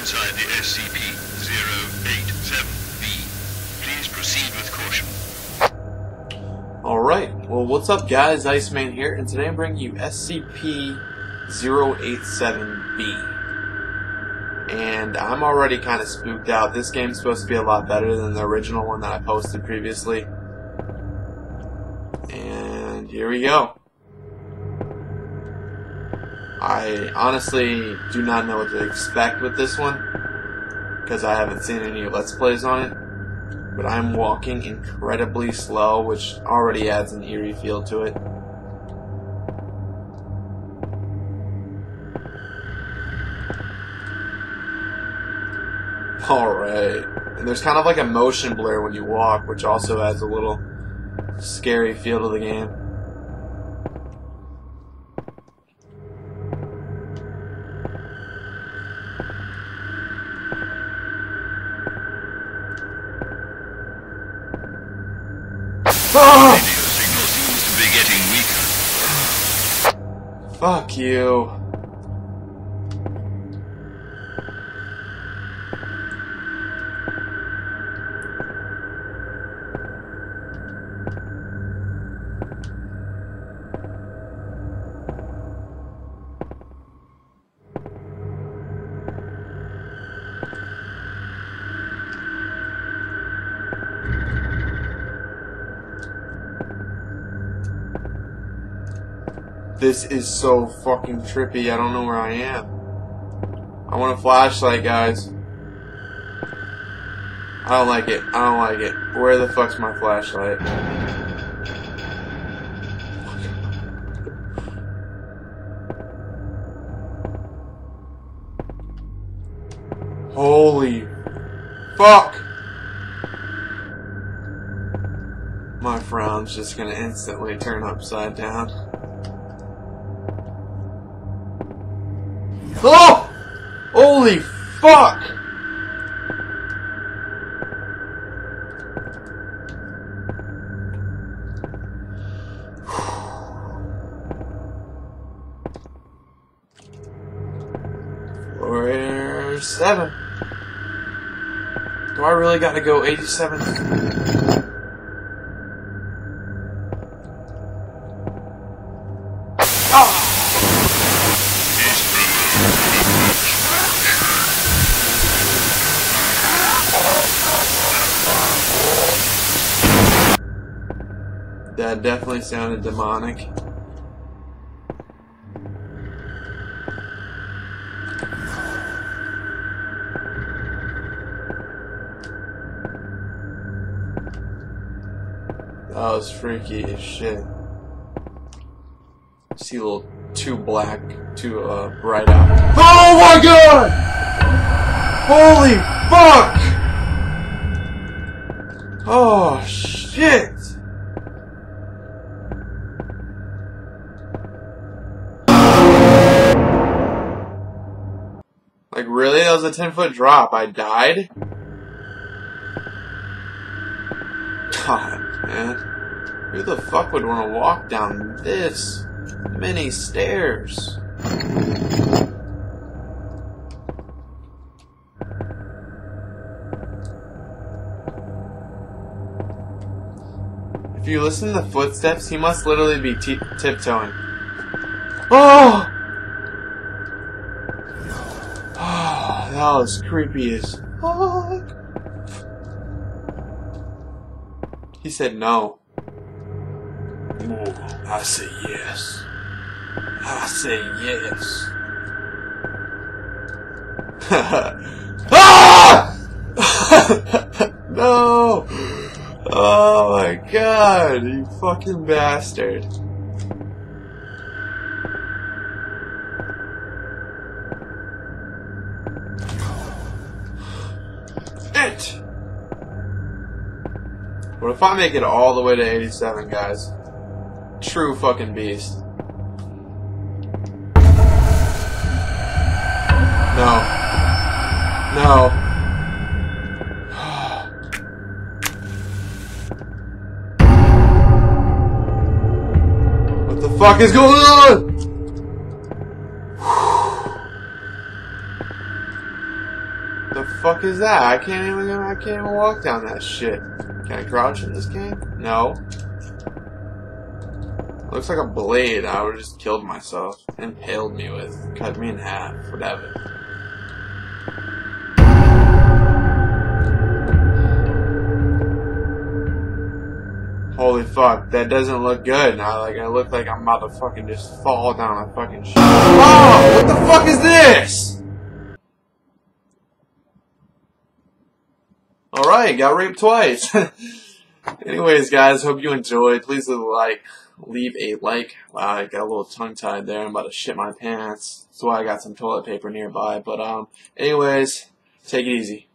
inside the SCP-087-B. Please proceed with caution. Alright, well what's up guys, Iceman here, and today I'm bringing you SCP-087-B. And I'm already kind of spooked out. This game's supposed to be a lot better than the original one that I posted previously. And here we go. I honestly do not know what to expect with this one, because I haven't seen any Let's Plays on it, but I'm walking incredibly slow, which already adds an eerie feel to it. Alright, and there's kind of like a motion blur when you walk, which also adds a little scary feel to the game. Oh! Radio signal seems to be getting weaker. Fuck you. This is so fucking trippy, I don't know where I am. I want a flashlight, guys. I don't like it, I don't like it. Where the fuck's my flashlight? Holy fuck! My frown's just gonna instantly turn upside down. Oh! Holy fuck! Floor 7. Do I really gotta go 87? That definitely sounded demonic. That was freaky as shit. See a little too black, too bright out. Oh my god! Holy fuck! Oh shit! Like, really? That was a 10-foot drop. I died? God, man. Who the fuck would want to walk down this many stairs? If you listen to the footsteps, he must literally be tiptoeing. Oh! That was creepy as fuck. He said no. Ooh, I say yes. I say yes. Ah! No! Oh my god, you fucking bastard. What if I make it all the way to 87, guys? True fucking beast. No. No. What the fuck is going on? fuck is that? I can't even walk down that shit. Can I crouch in this game? No. Looks like a blade. I would've just killed myself. Impaled me with. Cut me in half. Whatever. Holy fuck. That doesn't look good. Now, like, I look like I'm about to fucking just fall down a fucking shit. Oh! What the fuck is this? Alright, got raped twice. Anyways, guys, hope you enjoyed. Please leave a like. Leave a like. Wow, I got a little tongue-tied there. I'm about to shit my pants. That's why I got some toilet paper nearby. But, anyways, take it easy.